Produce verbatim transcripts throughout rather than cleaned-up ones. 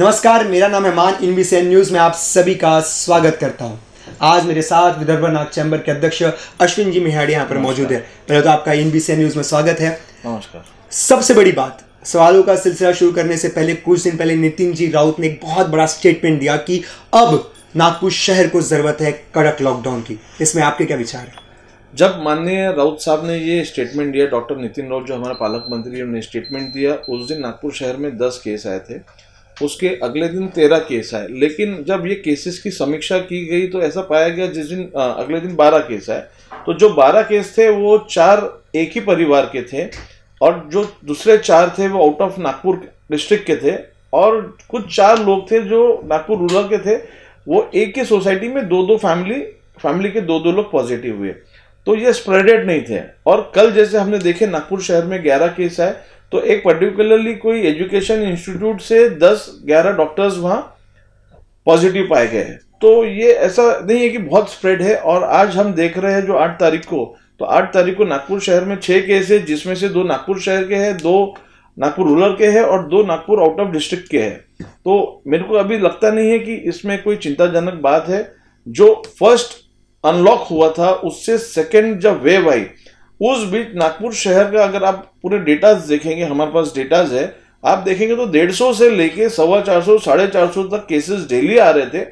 नमस्कार, मेरा नाम है मान। एनबीसीएन न्यूज़ में आप सभी का स्वागत करता हूं। आज मेरे साथ विदर्भा नाग चैम्बर के अध्यक्ष अश्विन जी मेहाडिया यहाँ पर मौजूद है। पहले तो आपका एनबीसीएन न्यूज़ में स्वागत है। नमस्कार। सबसे बड़ी बात, सवालों का सिलसिला शुरू करने से पहले कुछ दिन पहले नितिन जी राउत ने एक बहुत बड़ा स्टेटमेंट दिया कि अब नागपुर शहर को जरूरत है कड़क लॉकडाउन की। इसमें आपके क्या विचार है? जब माननीय राउत साहब ने ये स्टेटमेंट दिया, डॉक्टर नितिन राउत जो हमारा पालक मंत्री, उन्होंने स्टेटमेंट दिया, उस दिन नागपुर शहर में दस केस आए थे, उसके अगले दिन तेरह केस आए। लेकिन जब ये केसेस की समीक्षा की गई तो ऐसा पाया गया जिस दिन आ, अगले दिन बारह केस आए, तो जो बारह केस थे वो चार एक ही परिवार के थे और जो दूसरे चार थे वो आउट ऑफ नागपुर डिस्ट्रिक्ट के थे और कुछ चार लोग थे जो नागपुर रूरल के थे। वो एक ही सोसाइटी में दो दो फैमिली फैमिली के दो दो लोग पॉजिटिव हुए, तो ये स्प्रेडेड नहीं थे। और कल जैसे हमने देखे नागपुर शहर में ग्यारह केस आए, तो एक पर्टिकुलरली कोई एजुकेशन इंस्टीट्यूट से दस ग्यारह डॉक्टर्स वहाँ पॉजिटिव पाए गए हैं। तो ये ऐसा नहीं है कि बहुत स्प्रेड है। और आज हम देख रहे हैं जो आठ तारीख को, तो आठ तारीख को नागपुर शहर में छः केस है, जिसमें से दो नागपुर शहर के हैं, दो नागपुर रूरल के हैं और दो नागपुर आउट ऑफ डिस्ट्रिक्ट के हैं। तो मेरे को अभी लगता नहीं है कि इसमें कोई चिंताजनक बात है। जो फर्स्ट अनलॉक हुआ था उससे सेकेंड जब वेव आई, उस बीच नागपुर शहर का अगर आप पूरे डेटाज देखेंगे, हमारे पास डेटाज है, आप देखेंगे तो डेढ़ सौ से लेके सवा चार सौ साढ़े चार सौ तक केसेस डेली आ रहे थे।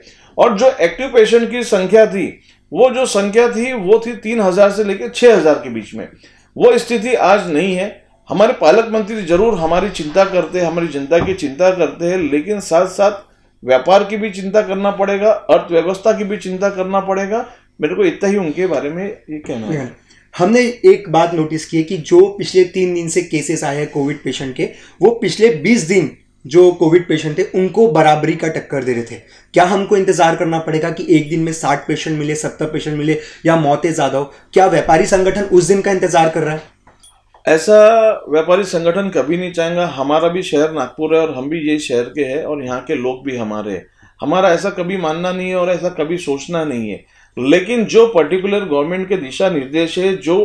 और जो एक्टिव पेशेंट की संख्या थी वो जो संख्या थी वो थी तीन हजार से लेके छः हजार के बीच में। वो स्थिति आज नहीं है। हमारे पालक मंत्री जरूर हमारी चिंता करते हैं, हमारी जनता की चिंता करते हैं, लेकिन साथ साथ व्यापार की भी चिंता करना पड़ेगा, अर्थव्यवस्था की भी चिंता करना पड़ेगा। मेरे को इतना ही उनके बारे में ये कहना है। हमने एक बात नोटिस की है कि जो पिछले तीन दिन से केसेस आए हैं कोविड पेशेंट के, वो पिछले बीस दिन जो कोविड पेशेंट थे उनको बराबरी का टक्कर दे रहे थे। क्या हमको इंतजार करना पड़ेगा कि एक दिन में साठ पेशेंट मिले, सत्तर पेशेंट मिले या मौतें ज़्यादा हो? क्या व्यापारी संगठन उस दिन का इंतजार कर रहा है? ऐसा व्यापारी संगठन कभी नहीं चाहेगा। हमारा भी शहर नागपुर है और हम भी यही शहर के हैं और यहाँ के लोग भी हमारे हैं। हमारा ऐसा कभी मानना नहीं है और ऐसा कभी सोचना नहीं है। लेकिन जो पर्टिकुलर गवर्नमेंट के दिशा निर्देश है, जो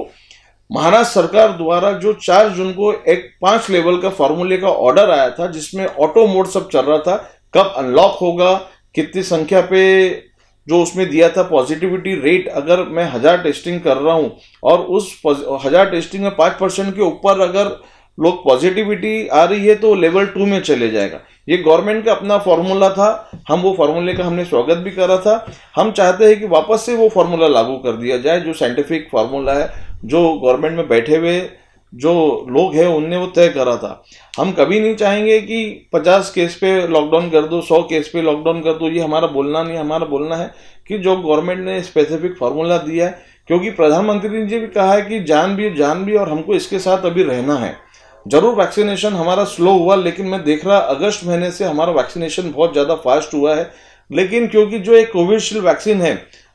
महाराष्ट्र सरकार द्वारा जो चार जून को एक पांच लेवल का फॉर्मूले का ऑर्डर आया था, जिसमें ऑटो मोड सब चल रहा था, कब अनलॉक होगा, कितनी संख्या पे, जो उसमें दिया था पॉजिटिविटी रेट, अगर मैं हजार टेस्टिंग कर रहा हूं और उस हजार टेस्टिंग में पाँच परसेंट के ऊपर अगर लोग पॉजिटिविटी आ रही है तो लेवल टू में चले जाएगा। ये गवर्नमेंट का अपना फॉर्मूला था, हम वो फार्मूले का हमने स्वागत भी करा था। हम चाहते हैं कि वापस से वो फार्मूला लागू कर दिया जाए जो साइंटिफिक फार्मूला है, जो गवर्नमेंट में बैठे हुए जो लोग हैं उनने वो तय करा था। हम कभी नहीं चाहेंगे कि पचास केस पे लॉकडाउन कर दो, सौ केस पे लॉकडाउन कर दो, ये हमारा बोलना नहीं। हमारा बोलना है कि जो गवर्नमेंट ने स्पेसिफिक फार्मूला दिया है, क्योंकि प्रधानमंत्री जी भी कहा है कि जान भी जान भी और हमको इसके साथ अभी रहना है। जरूर वैक्सीनेशन हमारा स्लो हुआ, लेकिन मैं देख रहा अगस्त महीने से हमारा वैक्सीनेशन बहुत ज़्यादा फास्ट हुआ है। लेकिन क्योंकि जो एक कोविशील्ड वैक्सीन है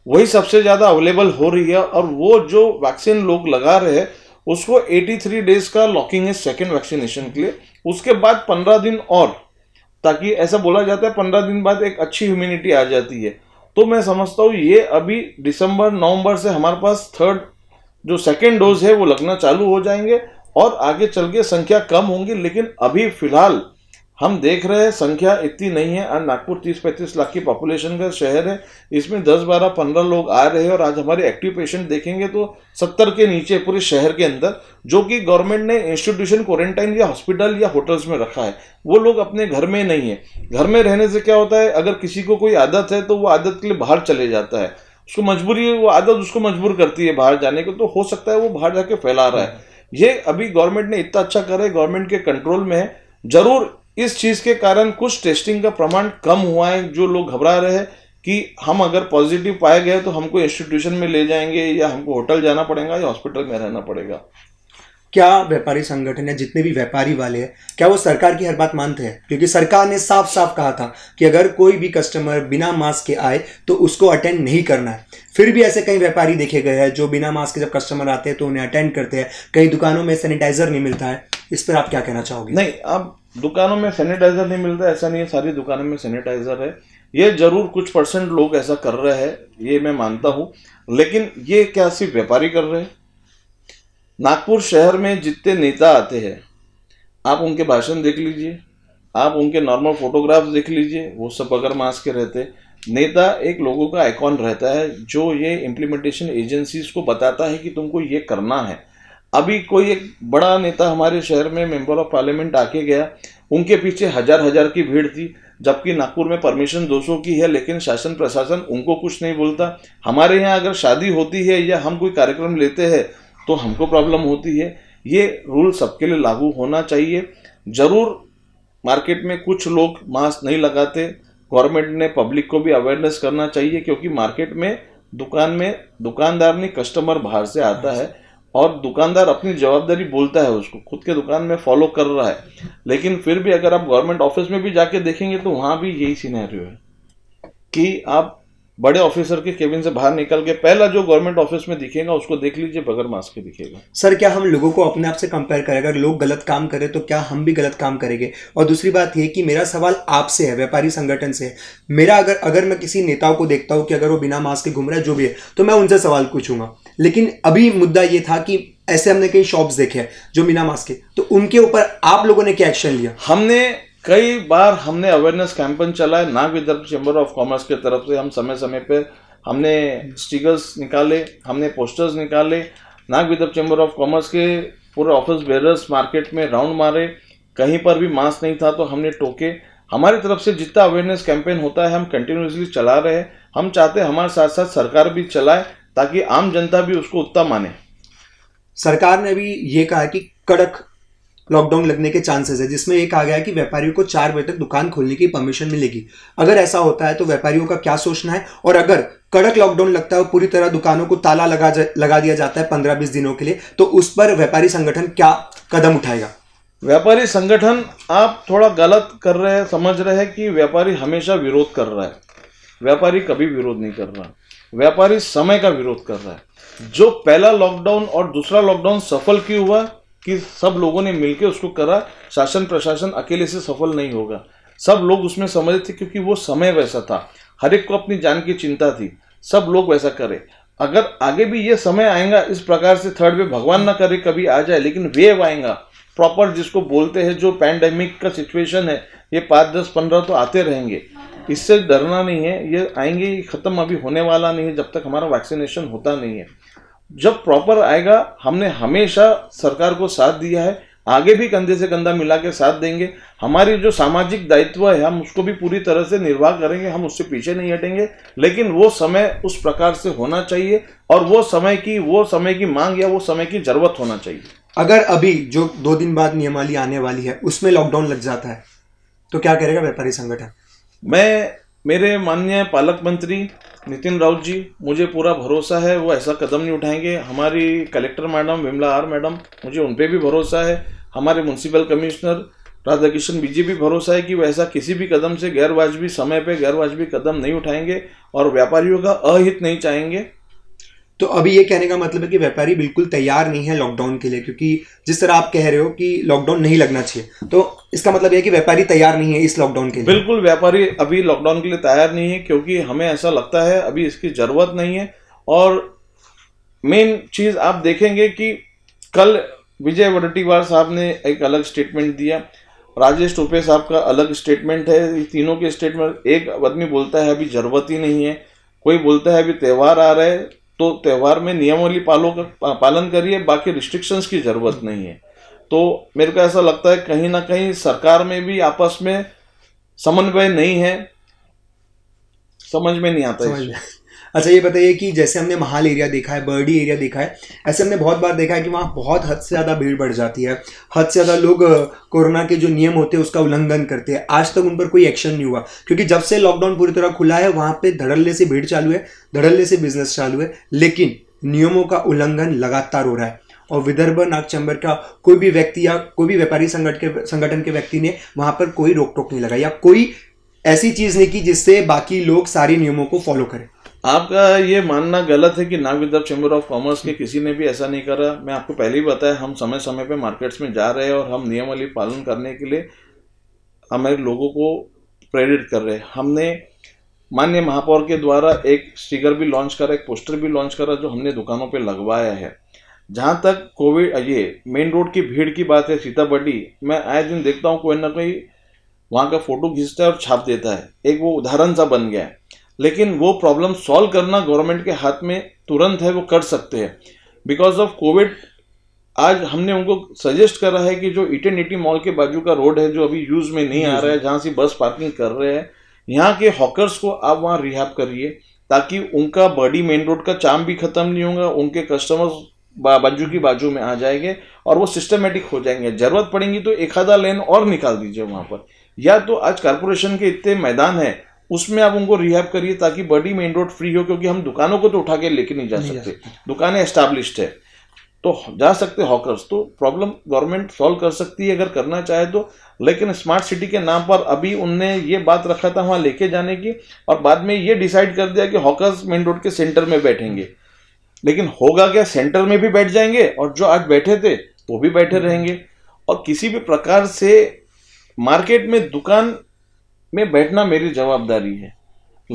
वही सबसे ज़्यादा अवेलेबल हो रही है और वो जो वैक्सीन लोग लगा रहे हैं उसको तिरासी डेज का लॉकिंग है सेकेंड वैक्सीनेशन के लिए, उसके बाद पंद्रह दिन और, ताकि ऐसा बोला जाता है पंद्रह दिन बाद एक अच्छी ह्यूमिनिटी आ जाती है। तो मैं समझता हूँ ये अभी दिसंबर नवम्बर से हमारे पास थर्ड जो सेकेंड डोज है वो लगना चालू हो जाएंगे और आगे चल के संख्या कम होंगी। लेकिन अभी फिलहाल हम देख रहे हैं संख्या इतनी नहीं है। नागपुर तीस पैंतीस लाख की पॉपुलेशन का शहर है, इसमें दस बारह पंद्रह लोग आ रहे हैं और आज हमारे एक्टिव पेशेंट देखेंगे तो सत्तर के नीचे पूरे शहर के अंदर, जो कि गवर्नमेंट ने इंस्टीट्यूशन क्वारंटाइन या हॉस्पिटल या होटल्स में रखा है। वो लोग अपने घर में नहीं है। घर में रहने से क्या होता है, अगर किसी को कोई आदत है तो वो आदत के लिए बाहर चले जाता है, उसको मजबूरी, वो आदत उसको मजबूर करती है बाहर जाने को, तो हो सकता है वो बाहर जाके फैला रहा है। ये अभी गवर्नमेंट ने इतना अच्छा करा है, गवर्नमेंट के कंट्रोल में है। जरूर इस चीज़ के कारण कुछ टेस्टिंग का प्रमाण कम हुआ है, जो लोग घबरा रहे हैं कि हम अगर पॉजिटिव पाए गए तो हमको इंस्टीट्यूशन में ले जाएंगे या हमको होटल जाना पड़ेगा या हॉस्पिटल में रहना पड़ेगा। क्या व्यापारी संगठन है, जितने भी व्यापारी वाले हैं, क्या वो सरकार की हर बात मानते हैं? क्योंकि सरकार ने साफ साफ कहा था कि अगर कोई भी कस्टमर बिना मास्क के आए तो उसको अटेंड नहीं करना है। फिर भी ऐसे कई व्यापारी देखे गए हैं जो बिना मास्क के जब कस्टमर आते हैं तो उन्हें अटेंड करते हैं। कई दुकानों में सैनिटाइजर नहीं मिलता है, इस पर आप क्या कहना चाहोगे? नहीं, अब दुकानों में सैनिटाइजर नहीं मिलता ऐसा नहीं है, सारी दुकानों में सैनिटाइजर है। ये जरूर कुछ परसेंट लोग ऐसा कर रहे हैं, ये मैं मानता हूँ, लेकिन ये क्या सिर्फ व्यापारी कर रहे हैं? नागपुर शहर में जितने नेता आते हैं, आप उनके भाषण देख लीजिए, आप उनके नॉर्मल फोटोग्राफ्स देख लीजिए, वो सब बगैर मास्क के रहते। नेता एक लोगों का आइकॉन रहता है जो ये इम्प्लीमेंटेशन एजेंसीज को बताता है कि तुमको ये करना है। अभी कोई एक बड़ा नेता हमारे शहर में मेंबर ऑफ पार्लियामेंट आके गया, उनके पीछे हजार हजार की भीड़ थी, जबकि नागपुर में परमिशन दो सौ की है, लेकिन शासन प्रशासन उनको कुछ नहीं बोलता। हमारे यहाँ अगर शादी होती है या हम कोई कार्यक्रम लेते हैं तो हमको प्रॉब्लम होती है। ये रूल सबके लिए लागू होना चाहिए। जरूर मार्केट में कुछ लोग मास्क नहीं लगाते, गवर्नमेंट ने पब्लिक को भी अवेयरनेस करना चाहिए, क्योंकि मार्केट में दुकान में दुकानदार नहीं, कस्टमर बाहर से आता है और दुकानदार अपनी जवाबदारी बोलता है, उसको खुद के दुकान में फॉलो कर रहा है। लेकिन फिर भी अगर आप गवर्नमेंट ऑफिस में भी जाके देखेंगे तो वहाँ भी यही सिनेरियो है कि आप बड़े ऑफिसर के केबिन से बाहर निकल के पहला जो गवर्नमेंट ऑफिस में दिखेगा उसको देख लीजिए, बगैर मास्क के दिखेगा। सर, क्या हम लोगों को अपने आप से कंपेयर करें? अगर लोग गलत काम करें तो क्या हम भी गलत काम करेंगे? और दूसरी बात ये कि मेरा सवाल आपसे है, व्यापारी संगठन से है मेरा। अगर अगर मैं किसी नेताओं को देखता हूँ कि अगर वो बिना मास्क के घूम रहा है, जो भी है, तो मैं उनसे सवाल पूछूंगा। लेकिन अभी मुद्दा ये था कि ऐसे हमने कई शॉप्स देखे हैं जो बिना मास्क के, तो उनके ऊपर आप लोगों ने क्या एक्शन लिया? हमने कई बार हमने अवेयरनेस कैंपेन चलाए, Nag Vidarbha chamber of commerce के तरफ से हम समय समय पर हमने स्टिकर्स निकाले, हमने पोस्टर्स निकाले, Nag Vidarbha chamber of commerce के पूरे ऑफिस बेरर्स मार्केट में राउंड मारे, कहीं पर भी मास्क नहीं था तो हमने टोके। हमारी तरफ से जितना अवेयरनेस कैंपेन होता है हम कंटिन्यूसली चला रहे हैं। हम चाहते हमारे साथ साथ सरकार भी चलाए ताकि आम जनता भी उसको उतना माने। सरकार ने भी ये कहा कि कड़क लॉकडाउन लगने के चांसेस है, जिसमें एक आ गया कि व्यापारियों को चार बजे तक दुकान खोलने की परमिशन मिलेगी। अगर ऐसा होता है तो व्यापारियों का क्या सोचना है? और अगर कड़क लॉकडाउन लगता है, पूरी तरह दुकानों को ताला लगा लगा दिया जाता है पंद्रह बीस दिनों के लिए, तो उस पर व्यापारी संगठन क्या कदम उठाएगा? व्यापारी संगठन आप थोड़ा गलत कर रहे हैं, समझ रहे हैं कि व्यापारी हमेशा विरोध कर रहा है। व्यापारी कभी विरोध नहीं कर रहा, व्यापारी समय का विरोध कर रहा है। जो पहला लॉकडाउन और दूसरा लॉकडाउन सफल क्यों हुआ कि सब लोगों ने मिलकर उसको करा, शासन प्रशासन अकेले से सफल नहीं होगा, सब लोग उसमें समझे थे क्योंकि वो समय वैसा था, हर एक को अपनी जान की चिंता थी, सब लोग वैसा करे। अगर आगे भी ये समय आएगा इस प्रकार से, थर्ड वेव भगवान ना करे कभी आ जाए, लेकिन वेव आएगा प्रॉपर जिसको बोलते हैं, जो पैंडेमिक का सिचुएशन है, ये पाँच दस पंद्रह तो आते रहेंगे, इससे डरना नहीं है। ये आएंगे, ये खत्म अभी होने वाला नहीं है जब तक हमारा वैक्सीनेशन होता नहीं है। जब प्रॉपर आएगा, हमने हमेशा सरकार को साथ दिया है, आगे भी कंधे से कंधा मिला के साथ देंगे। हमारी जो सामाजिक दायित्व है हम उसको भी पूरी तरह से निर्वाह करेंगे, हम उससे पीछे नहीं हटेंगे, लेकिन वो समय उस प्रकार से होना चाहिए और वो समय की वो समय की मांग या वो समय की जरूरत होना चाहिए। अगर अभी जो दो दिन बाद नियमावली आने वाली है उसमें लॉकडाउन लग जाता है तो क्या करेगा व्यापारी संगठन? मैं मेरे माननीय पालक मंत्री नितिन राउत जी, मुझे पूरा भरोसा है वो ऐसा कदम नहीं उठाएंगे। हमारी collector madam Vimla R madam, मुझे उन पर भी भरोसा है। हमारे म्यूनसिपल कमिश्नर राधाकिशन जी भी भरोसा है कि वो ऐसा किसी भी कदम से गैरवाजबी समय पे गैरवाजबी कदम नहीं उठाएंगे और व्यापारियों का अहित नहीं चाहेंगे। तो अभी ये कहने का मतलब है कि व्यापारी बिल्कुल तैयार नहीं है लॉकडाउन के लिए, क्योंकि जिस तरह आप कह रहे हो कि लॉकडाउन नहीं लगना चाहिए, तो इसका मतलब यह कि व्यापारी तैयार नहीं है इस लॉकडाउन के लिए। बिल्कुल व्यापारी अभी लॉकडाउन के लिए तैयार नहीं है, क्योंकि हमें ऐसा लगता है अभी इसकी जरूरत नहीं है। और मेन चीज आप देखेंगे कि कल विजय वडेट्टीवार साहब ने एक अलग स्टेटमेंट दिया, राजेश टोपे साहब का अलग स्टेटमेंट है, तीनों के स्टेटमेंट। एक आदमी बोलता है अभी जरूरत ही नहीं है, कोई बोलता है अभी त्यौहार आ रहे हैं तो त्यौहार में नियमावली पालो का पालन करिए, बाकी रिस्ट्रिक्शंस की ज़रूरत नहीं है। तो मेरे को ऐसा लगता है कहीं ना कहीं सरकार में भी आपस में समन्वय नहीं है, समझ में नहीं आता है। अच्छा ये बताइए कि जैसे हमने महाल एरिया देखा है, बर्डी एरिया देखा है, ऐसे हमने बहुत बार देखा है कि वहाँ बहुत हद से ज़्यादा भीड़ बढ़ जाती है, हद से ज़्यादा लोग कोरोना के जो नियम होते हैं उसका उल्लंघन करते हैं। आज तक उन पर कोई एक्शन नहीं हुआ, क्योंकि जब से लॉकडाउन पूरी तरह खुला है वहाँ पे धड़ल्ले से भीड़ चालू है, धड़ल्ले से बिजनेस चालू है, लेकिन नियमों का उल्लंघन लगातार हो रहा है। और विदर्भ नाग चैम्बर का कोई भी व्यक्ति या कोई भी व्यापारी संगठन के संगठन के व्यक्ति ने वहाँ पर कोई रोक टोक नहीं लगाई या कोई ऐसी चीज़ नहीं की जिससे बाकी लोग सारे नियमों को फॉलो करें। आपका ये मानना गलत है कि Nag Vidarbha chamber of commerce के किसी ने भी ऐसा नहीं करा। मैं आपको पहले ही बताया, हम समय समय पे मार्केट्स में जा रहे हैं और हम नियमावली पालन करने के लिए हमारे लोगों को प्रेरित कर रहे हैं। हमने माननीय महापौर के द्वारा एक स्टिकर भी लॉन्च करा, एक पोस्टर भी लॉन्च करा जो हमने दुकानों पर लगवाया है। जहाँ तक कोविड ये मेन रोड की भीड़ की बात है, सीताबर्डी मैं आए दिन देखता हूँ कोई ना कोई वहाँ का फोटो खींचता है और छाप देता है, एक वो उदाहरण सा बन गया है। लेकिन वो प्रॉब्लम सॉल्व करना गवर्नमेंट के हाथ में तुरंत है, वो कर सकते हैं। बिकॉज ऑफ कोविड आज हमने उनको सजेस्ट करा है कि जो इटर्निटी मॉल के बाजू का रोड है जो अभी यूज में नहीं आ रहा है, जहाँ से बस पार्किंग कर रहे हैं, यहाँ के हॉकर्स को आप वहाँ रिहैब करिए ताकि उनका बॉडी मेन रोड का चार्म भी खत्म नहीं होगा, उनके कस्टमर्स बाजू की बाजू में आ जाएंगे और वो सिस्टमेटिक हो जाएंगे। जरूरत पड़ेगी तो एक आधा लेन और निकाल दीजिए वहाँ पर, या तो आज कॉरपोरेशन के इतने मैदान है उसमें आप उनको रिहैब करिए ताकि बॉडी मेन रोड फ्री हो, क्योंकि हम दुकानों को तो उठा के लेके नहीं जा सकते, दुकानें एस्टैब्लिश्ड है तो जा सकते हॉकर्स। तो प्रॉब्लम गवर्नमेंट सॉल्व कर सकती है अगर करना चाहे तो। लेकिन स्मार्ट सिटी के नाम पर अभी उनने ये बात रखा था वहाँ लेके जाने की, और बाद में ये डिसाइड कर दिया कि हॉकर्स मेन रोड के सेंटर में बैठेंगे। लेकिन होगा क्या, सेंटर में भी बैठ जाएंगे और जो आज बैठे थे वो भी बैठे रहेंगे, और किसी भी प्रकार से मार्केट में दुकान में बैठना मेरी जवाबदारी है।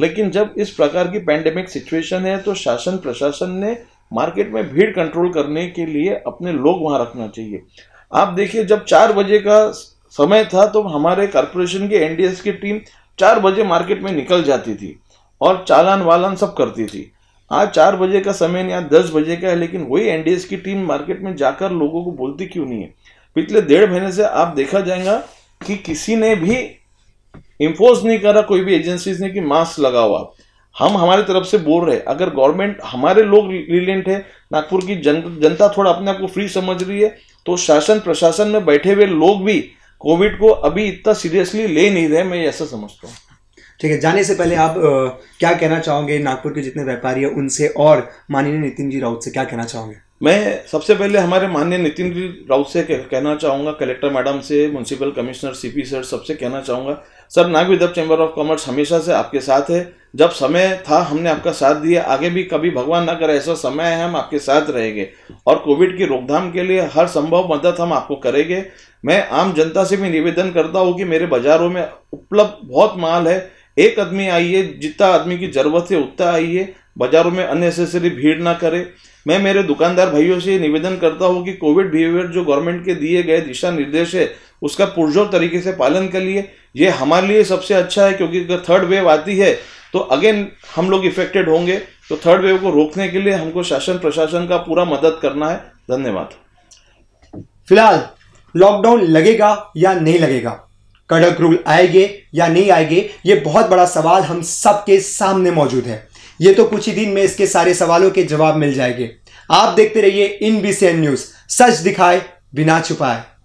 लेकिन जब इस प्रकार की पैंडेमिक सिचुएशन है तो शासन प्रशासन ने मार्केट में भीड़ कंट्रोल करने के लिए अपने लोग वहाँ रखना चाहिए। आप देखिए जब चार बजे का समय था तो हमारे कॉरपोरेशन के एनडीएस की टीम चार बजे मार्केट में निकल जाती थी और चालान वालान सब करती थी। आज चार बजे का समय नहीं, आज दस बजे का है, लेकिन वही एनडीएस की टीम मार्केट में जाकर लोगों को बोलती क्यों नहीं है? पिछले डेढ़ महीने से आप देखा जाएगा कि किसी ने भी इम्पोज नहीं करा, कोई भी एजेंसीज ने कि मास्क लगाओ आप। हम हमारे तरफ से बोल रहे, अगर गवर्नमेंट हमारे लोग रिलेंट है, नागपुर की जन, जनता थोड़ा अपने आप को फ्री समझ रही है, तो शासन प्रशासन में बैठे हुए लोग भी कोविड को अभी इतना सीरियसली ले नहीं रहे, मैं ऐसा समझता हूँ। ठीक है, जाने से पहले आप आ, क्या कहना चाहोगे नागपुर के जितने व्यापारी हैं उनसे और माननीय नितिन जी राउत से क्या कहना चाहोगे? मैं सबसे पहले हमारे माननीय नितिन जी राउत से कहना चाहूँगा, कलेक्टर मैडम से, म्यूनसिपल कमिश्नर सीपी सर सबसे कहना चाहूँगा, sir Nag Vidarbha chamber of Commerce हमेशा से आपके साथ है। जब समय था हमने आपका साथ दिया, आगे भी कभी भगवान ना करे ऐसा समय है हम आपके साथ रहेंगे, और कोविड की रोकथाम के लिए हर संभव मदद हम आपको करेंगे। मैं आम जनता से भी निवेदन करता हूँ कि मेरे बाजारों में उपलब्ध बहुत माल है, एक आदमी आइए, जितना आदमी की जरूरत है उतना आइए, बाजारों में अननेसेसरी भीड़ ना करे। मैं मेरे दुकानदार भाइयों से निवेदन करता हूँ कि कोविड बिहेवियर जो गवर्नमेंट के दिए गए दिशा निर्देश है उसका पुरजोर तरीके से पालन करिए, ये हमारे लिए सबसे अच्छा है, क्योंकि अगर थर्ड वेव आती है तो अगेन हम लोग इफेक्टेड होंगे। तो थर्ड वेव को रोकने के लिए हमको शासन प्रशासन का पूरा मदद करना है। धन्यवाद। फिलहाल लॉकडाउन लगेगा या नहीं लगेगा, कड़क रूल आएंगे या नहीं आएंगे, ये बहुत बड़ा सवाल हम सबके सामने मौजूद है। ये तो कुछ ही दिन में इसके सारे सवालों के जवाब मिल जाएंगे। आप देखते रहिए इन बी सी एन न्यूज, सच दिखाए बिना छुपाए।